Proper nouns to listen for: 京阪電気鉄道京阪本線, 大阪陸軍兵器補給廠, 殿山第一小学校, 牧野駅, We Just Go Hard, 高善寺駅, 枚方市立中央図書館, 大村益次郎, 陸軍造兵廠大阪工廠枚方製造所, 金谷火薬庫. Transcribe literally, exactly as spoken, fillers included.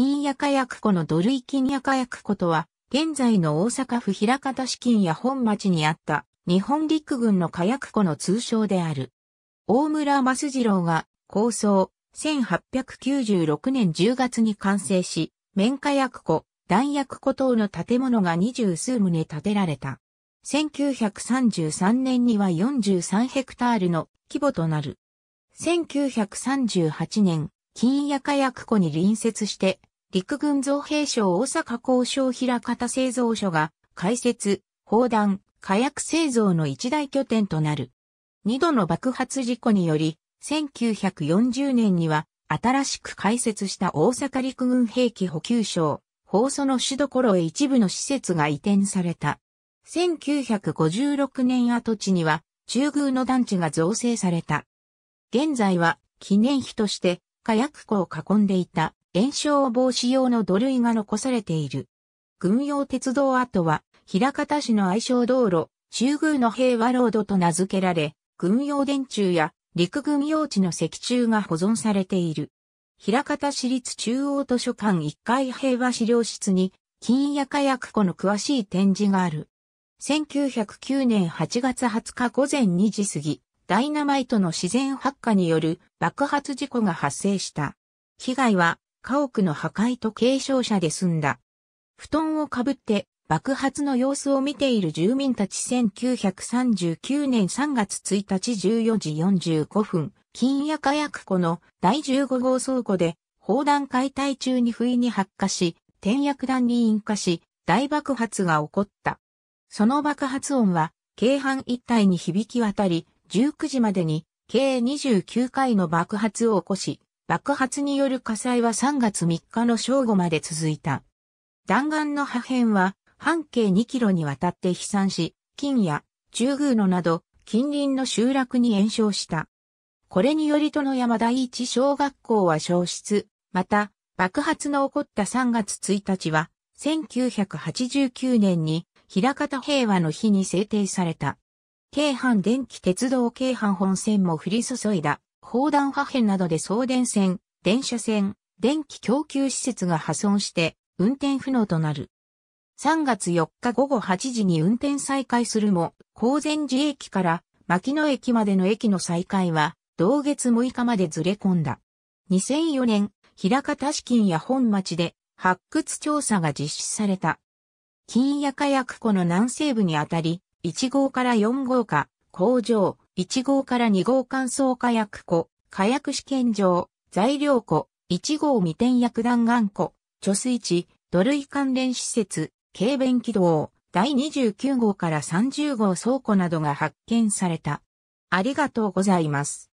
金谷火薬庫の土塁金谷火薬庫とは、現在の大阪府枚方市金谷本町にあった日本陸軍の火薬庫の通称である。大村益次郎が構想せんはっぴゃくきゅうじゅうろくねんじゅうがつに完成し、綿火薬庫、弾薬庫等の建物が二十数棟建てられた。せんきゅうひゃくさんじゅうさんねんにはよんじゅうさんヘクタールの規模となる。せんきゅうひゃくさんじゅうはちねん、金谷火薬庫に隣接して、陸軍造兵廠大阪工廠枚方製造所が開設、砲弾、火薬製造の一大拠点となる。二度の爆発事故により、せんきゅうひゃくよんじゅうねんには新しく開設した大阪陸軍兵器補給廠、放送の主所へ一部の施設が移転された。せんきゅうひゃくごじゅうろくねん跡地には中宮の団地が造成された。現在は記念碑として火薬庫を囲んでいた延焼防止用の土塁が残されている。軍用鉄道跡は枚方市の愛称道路、中宮の平和ロードと名付けられ、軍用電柱や陸軍用地の石柱が保存されている。枚方市立中央図書館いっかい平和資料室に金谷火薬庫の詳しい展示がある。せんきゅうひゃくきゅうねんはちがつはつかごぜんにじ過ぎ、ダイナマイトの自然発火による爆発事故が発生した。被害は家屋の破壊と軽傷者で済んだ。布団をかぶって爆発の様子を見ている住民たちせんきゅうひゃくさんじゅうきゅうねんさんがつついたちじゅうよじよんじゅうごふん、金谷火薬庫のだいじゅうごごう倉庫で砲弾解体中に不意に発火し、点薬弾に引火し、大爆発が起こった。その爆発音は京阪一帯に響き渡り、じゅうくじまでに計にじゅうきゅうかいの爆発を起こし、爆発による火災はさんがつみっかの正午まで続いた。弾丸の破片は半径にキロにわたって飛散し、金谷、中宮野など近隣の集落に延焼した。これにより殿山第一小学校は焼失、また爆発の起こったさんがつついたちはせんきゅうひゃくはちじゅうきゅうねんに枚方平和の日に制定された。京阪電気鉄道京阪本線も降り注いだ砲弾破片などで送電線、電車線、電気供給施設が破損して運転不能となる。さんがつよっかごごはちじに運転再開するも、高善寺駅から牧野駅までの駅の再開は同月むいかまでずれ込んだ。にせんよねん、枚方市金谷本町で発掘調査が実施された。金谷火薬庫の南西部にあたり、いちごうからよんごうか、工場、いちごうからにごう乾燥火薬庫、火薬試験場、材料庫、いちごう未点薬弾丸庫、貯水池、土塁関連施設、軽便軌道、だいにじゅうきゅうごうからさんじゅうごう倉庫などが発見された。ありがとうございます。